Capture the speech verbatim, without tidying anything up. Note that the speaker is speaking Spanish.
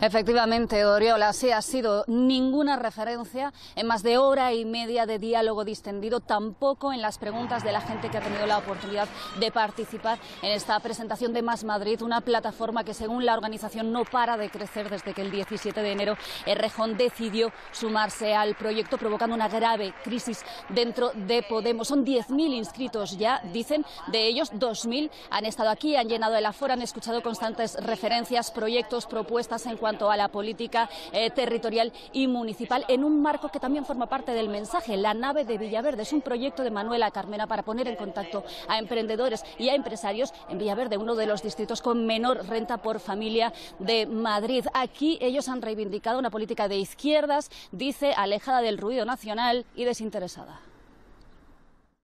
Efectivamente, Oriola, así ha sido. Ninguna referencia en más de hora y media de diálogo distendido, tampoco en las preguntas de la gente que ha tenido la oportunidad de participar en esta presentación de Más Madrid, una plataforma que, según la organización, no para de crecer desde que el diecisiete de enero Rejón decidió sumarse al proyecto, provocando una grave crisis dentro de Podemos. Son diez mil inscritos ya, dicen, de ellos dos mil han estado aquí, han llenado el aforo, han escuchado constantes referencias, proyectos, propuestas en cuanto ...cuanto a la política eh, territorial y municipal, en un marco que también forma parte del mensaje. La nave de Villaverde es un proyecto de Manuela Carmena para poner en contacto a emprendedores y a empresarios en Villaverde, uno de los distritos con menor renta por familia de Madrid. Aquí ellos han reivindicado una política de izquierdas, dice, alejada del ruido nacional y desinteresada.